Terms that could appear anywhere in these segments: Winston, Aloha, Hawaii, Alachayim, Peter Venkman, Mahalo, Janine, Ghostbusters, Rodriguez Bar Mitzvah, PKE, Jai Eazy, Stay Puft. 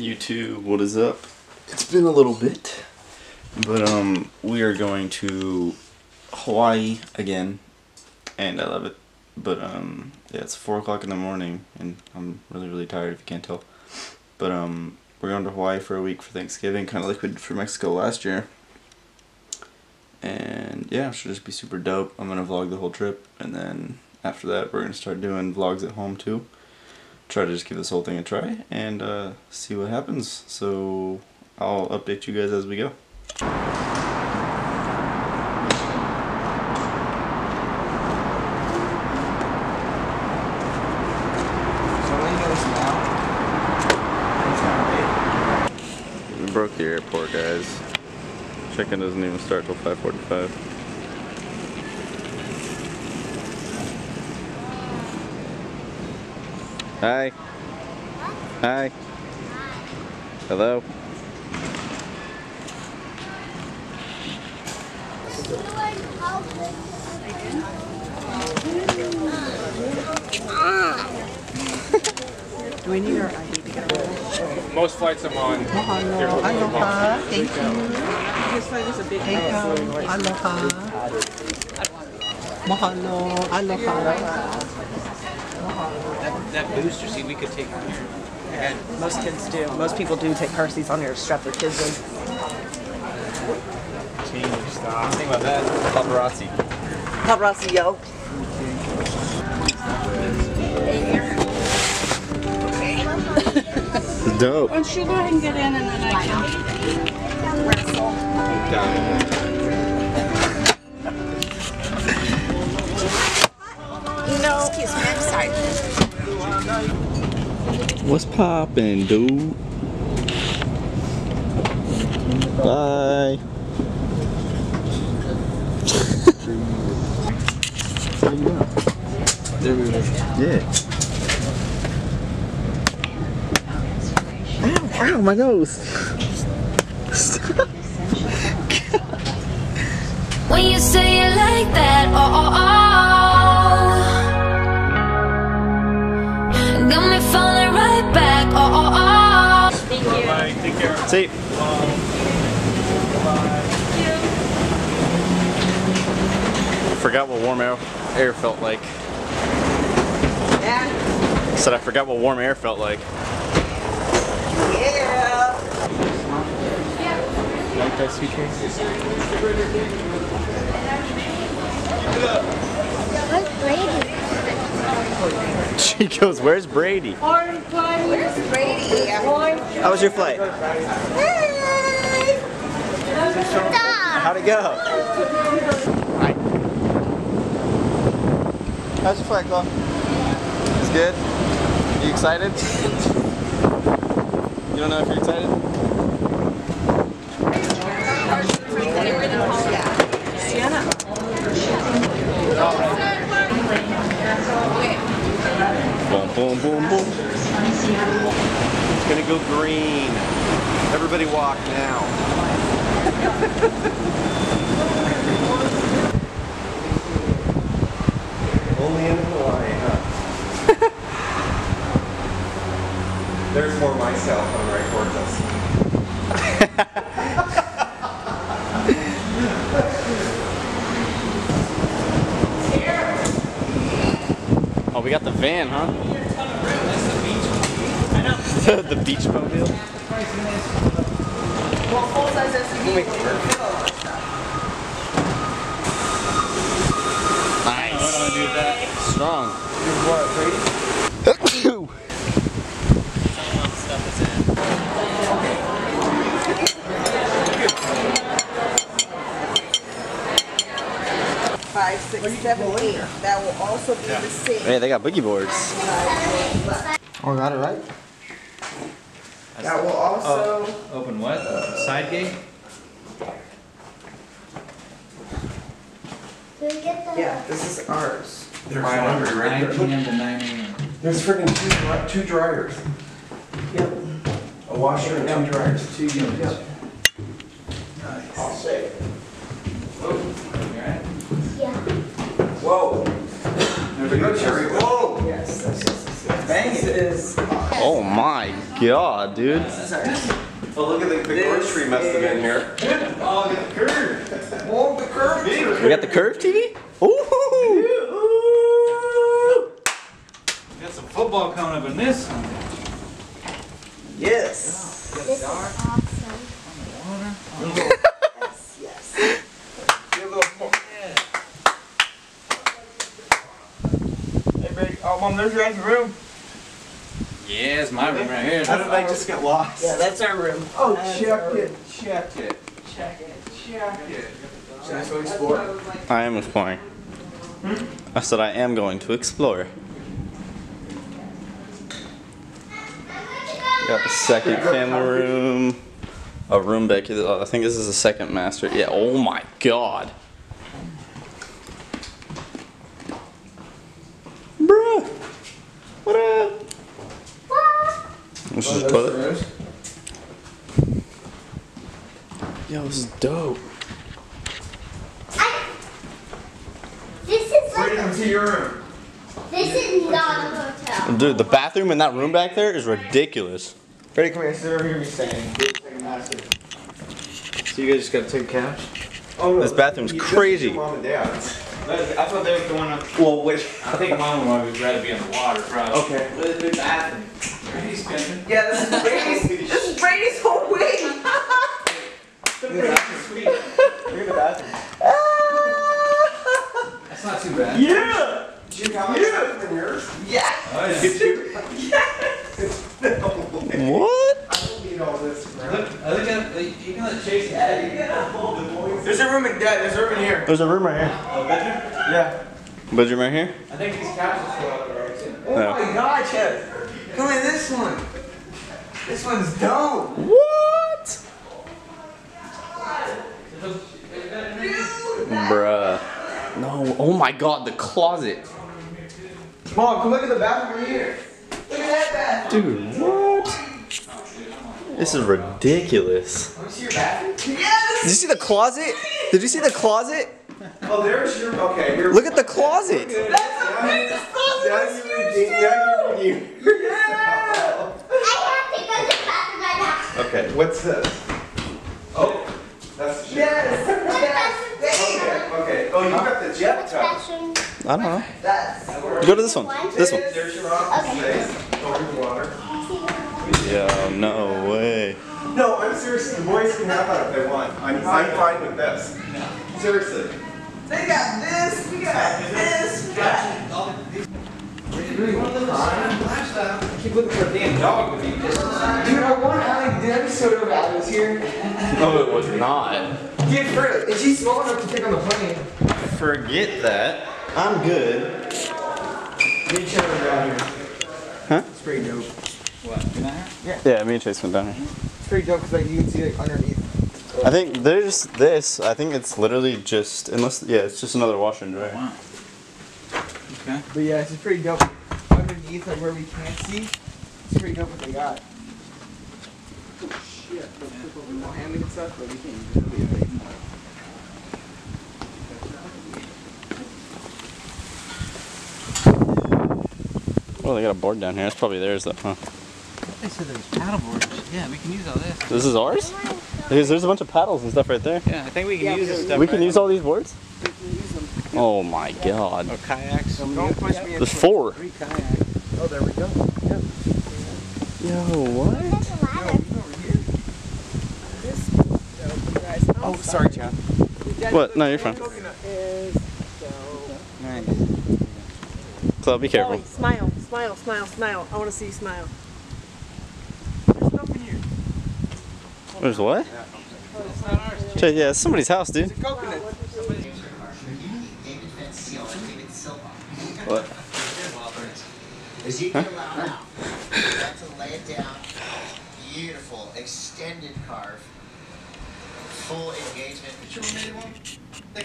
YouTube, what is up? It's been a little bit, but we are going to Hawaii again, and I love it. But yeah, it's 4 o'clock in the morning, and I'm really tired if you can't tell. But we're going to Hawaii for a week for Thanksgiving, kind of like we did for Mexico last year. And yeah, it should just be super dope. I'm gonna vlog the whole trip, and then after that, we're gonna start doing vlogs at home too. Try to just give this whole thing a try and see what happens. So I'll update you guys as we go. We broke the airport, guys. Check-in doesn't even start till 5:45. Hi. Hi. Hi. Hello. Do we need our ID to get on? Most flights I'm on. Mahalo. Aloha. Thank you. Mahalo. Aloha. Mahalo. Aloha. That booster seat we could take on here. And most kids do. Most people do take car seats on here to strap their kids in. Change stop. Think about that. Paparazzi. Paparazzi, yo. Dope. Why don't you go ahead and get in and then I can wrestle. No. Excuse me, I'm sorry. What's poppin', dude? Bye. There you go. There we go. Yeah. Ow, my nose! When you say it like that, oh, oh, oh. Got me falling right back, oh, oh, oh. Thank you. Bye-bye. Take care. See. Bye. I forgot what warm air felt like. Yeah. I said I forgot what warm air felt like. Where's Brady? She goes, where's Brady? Where's Brady? How was your flight? How'd it go? Hi. How's your flight go? It's good? Are you excited? You don't know if you're excited? Boom, boom, boom. It's gonna go green. Everybody walk now. Only in Hawaii, huh? There's more myself on the right tortoise. Oh, we got the van, huh? The beach bum deal? Nice. Oh, do that. Strong. You're what, Brady? 5, 6, 7, 8. That will also be the same. Hey, they got boogie boards. Oh, got it right? That will also open what? Side gate? Yeah, this is ours. They're hungry, right? 9 p.m. to 9 a.m. There's freaking two dryers. Yep. A washer and two dryers. 2 units. Yep. Nice. All safe. Whoa. You alright? Yeah. Whoa. There's a good cherry. Whoa. Yes. That's bang it. This is. Oh my god, dude. Oh, look at the gorge tree must have been here. Oh, the curve. Oh, the curve TV. We got the curve TV? Ooh! We got some football coming up in this one. Yes. Oh, this is awesome. On the water. Yes, yes. Get a little more. Yeah. Hey, baby. Oh, Mom, there's your guys' room. Yeah, it's my room right here. How did I just get lost? Yeah, that's our room. Oh, check it. Should I go explore? I am exploring. Hmm? I said I am going to explore. Got the second family room. A room back here. I think this is the second master. Yeah, oh my god. Bruh. What up? This is a toilet. Yo, this is dope. This is like This is not a hotel. Dude, the bathroom in that room back there is ridiculous. Freddie, come here. This is where you're staying. So you guys just gotta take a couch? Oh, no. This bathroom's crazy. Mom and dad. I thought they were going up. Well, which? I think Mom and I would rather be in the water, probably. Okay. Let's do the bathroom. Yeah, this is Brady's. This is Brady's whole wing. Look at the bathroom. That's not too bad. Yeah. Do you have stuff in yours? Yeah. Oh, yes. No. What? I don't need all this, bro. Look, I think you can let Chase. Yeah, you can hold the boys. There's a room in that. There's a room in here. There's a room right here. Oh, bedroom? Yeah. Bedroom right here. I think these couches go out there too. Oh my gosh, Chef. Look at this one. This one's dope. What? Bruh. No. Oh my god, the closet. Mom, come look at the bathroom here. Look at that bathroom. Dude, what? This is ridiculous. Let me see your bathroom. Yes! Did you see the closet? Did you see the closet? Oh, there's your. Okay, here. Look at the closet. That's the biggest closet I've seen you. Okay, what's this? Oh, that's the yes! Okay, oh, you got the jet tub. I don't know. Go to this one. This one. There's your office space. Over the water. Yeah, no way. No, I'm serious. The boys can have that if they want. I'm fine with this. Seriously. They got this, we got this, we got this. I keep looking for a damn dog with you. Dude, I want Alec. Did I be soda of Alec here? No, it was not. Dude, for real, is she small enough to take on the plane? Forget that. I'm good. Me and Chase went down here. Huh? It's pretty dope. What? You not here? Yeah. Yeah, me and Chase went down here. It's pretty dope because like, you can see like underneath. I think there's this. I think it's literally just, unless, yeah, it's just another washer and dryer. Wow. Okay. But yeah, it's pretty dope. Underneath, like where we can't see, it's pretty dope what they got. Oh shit, those people we want handling and stuff, but we can't even do it anymore. Well, they got a board down here. That's probably theirs though, huh? They said there was paddle boards. Yeah, we can use all this. This is ours? There's a bunch of paddles and stuff right there. Yeah, I think we can use this stuff. We can use all these boards? We can use them. Oh my god. Oh, kayaks. Don't push me. There's four. Oh, there we go. Yep. Yo, what? Oh, sorry, John. What? No, you're fine. Nice. So be careful. Molly, smile, smile, smile, smile. I want to see you smile. There's stuff in here. There's what? Yeah, it's somebody's house, dude. What? Huh? To lay it down. Beautiful extended carve. Full engagement.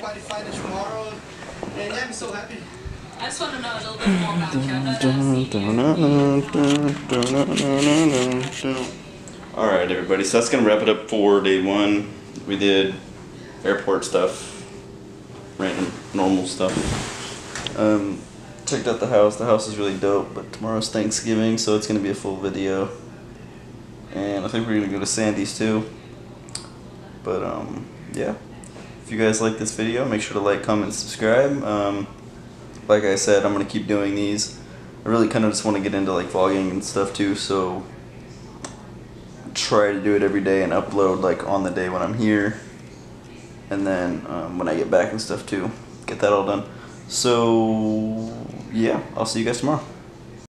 Why find it tomorrow? And I'm so happy. I just want to know a little bit more about Canada. Alright everybody, so that's gonna wrap it up for day one. We did airport stuff, random normal stuff. checked out the house. The house is really dope, but tomorrow's Thanksgiving, so it's going to be a full video. And I think we're going to go to Sandy's too. But yeah, if you guys like this video, make sure to like, comment, subscribe. Like I said, I'm going to keep doing these. I really kind of just want to get into like vlogging and stuff too, so try to do it every day and upload like on the day when I'm here, and then when I get back and stuff too, get that all done. So yeah, I'll see you guys tomorrow.